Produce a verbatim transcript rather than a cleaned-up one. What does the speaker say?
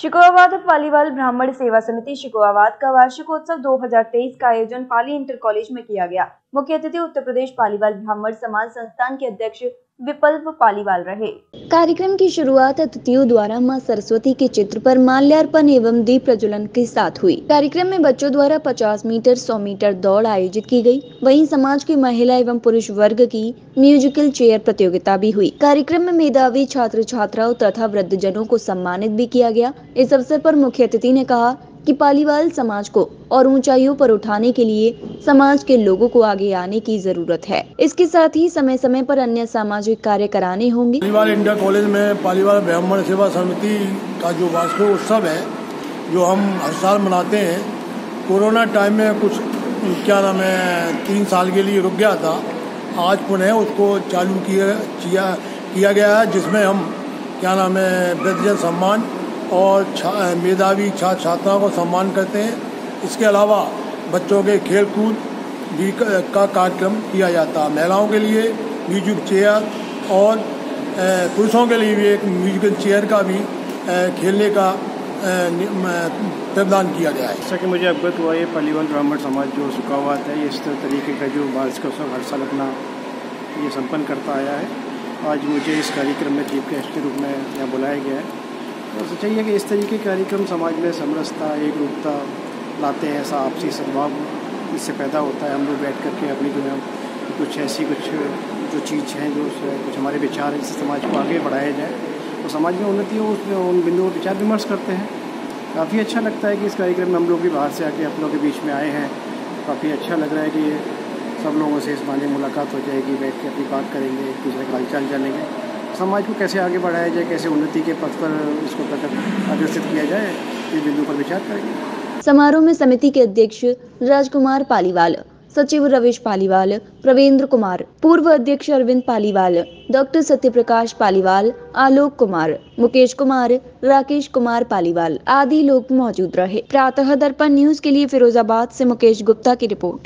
शिकाहाबाद पालीवाल ब्राह्मण सेवा समिति शिकाहाबाद का वार्षिकोत्सव दो हज़ार तेईस का आयोजन पाली इंटर कॉलेज में किया गया। मुख्य अतिथि उत्तर प्रदेश पालीवाल ब्राह्मण समाज संस्थान के अध्यक्ष विपल्व पालीवाल रहे। कार्यक्रम की शुरुआत अतिथियों द्वारा मां सरस्वती के चित्र पर माल्यार्पण एवं दीप प्रज्वलन के साथ हुई। कार्यक्रम में बच्चों द्वारा पचास मीटर सौ मीटर दौड़ आयोजित की गई। वहीं समाज की महिला एवं पुरुष वर्ग की म्यूजिकल चेयर प्रतियोगिता भी हुई। कार्यक्रम में मेधावी छात्र छात्राओं तथा वृद्ध जनों को सम्मानित भी किया गया। इस अवसर पर मुख्य अतिथि ने कहा कि पालीवाल समाज को और ऊंचाइयों पर उठाने के लिए समाज के लोगों को आगे आने की जरूरत है। इसके साथ ही समय समय पर अन्य सामाजिक कार्य कराने होंगे। पालीवाल इंटर कॉलेज में पालीवाल ब्राह्मण सेवा समिति का जो वार्षिक उत्सव है, जो हम हर साल मनाते हैं, कोरोना टाइम में कुछ क्या नाम है तीन साल के लिए रुक गया था। आज पुनः उसको चालू किया किया, किया गया है, जिसमें हम क्या नाम है वृद्धजन सम्मान और मेधावी छात्र छात्राओं को सम्मान करते हैं। इसके अलावा बच्चों के खेल कूद भी का कार्यक्रम किया जाता है। महिलाओं के लिए म्यूजिक चेयर और पुरुषों के लिए भी एक म्यूजिकल चेयर का भी खेलने का प्रदान किया गया है। जैसा कि मुझे अवगत हुआ, ये पालीवाल ब्राह्मण समाज जो शिकाहाबाद है, इस तरीके का जो वार्षिक उत्सव हर साल अपना ये संपन्न करता आया है। आज मुझे इस कार्यक्रम में चीफ गेस्ट के रूप में यहाँ बुलाया गया है। और सोचा है कि इस तरीके के कार्यक्रम समाज में समरसता, एक रूपता लाते हैं। ऐसा आपसी सद्भाव इससे पैदा होता है। हम लोग बैठ करके अपनी जो है कुछ ऐसी कुछ जो चीज़ हैं, जो कुछ हमारे विचार हैं, जिससे समाज को आगे बढ़ाया जाए और तो समाज में उन्नति हो, उसमें उन बिंदुओं पर विचार विमर्श करते हैं। काफ़ी अच्छा लगता है कि इस कार्यक्रम में हम लोग भी बाहर से आके आप लोगों के बीच में आए हैं। काफ़ी अच्छा लग रहा है कि सब लोगों से इस माने मुलाकात हो जाएगी, बैठ के अपनी बात करेंगे, एक दूसरे का हालचाल जानेंगे, समाज को कैसे आगे बढ़ाया जाए, कैसे उन्नति के पथ पर इसको अग्रसर किया जाए, इस बिंदु पर विचार करेंगे। समारोह में समिति के अध्यक्ष राजकुमार पालीवाल, सचिव रवेश पालीवाल, प्रवेंद्र कुमार, पूर्व अध्यक्ष अरविंद पालीवाल, डॉक्टर सत्यप्रकाश पालीवाल, आलोक कुमार, मुकेश कुमार, राकेश कुमार पालीवाल आदि लोग मौजूद रहे। प्रातः दर्पण न्यूज के लिए फिरोजाबाद से मुकेश गुप्ता की रिपोर्ट।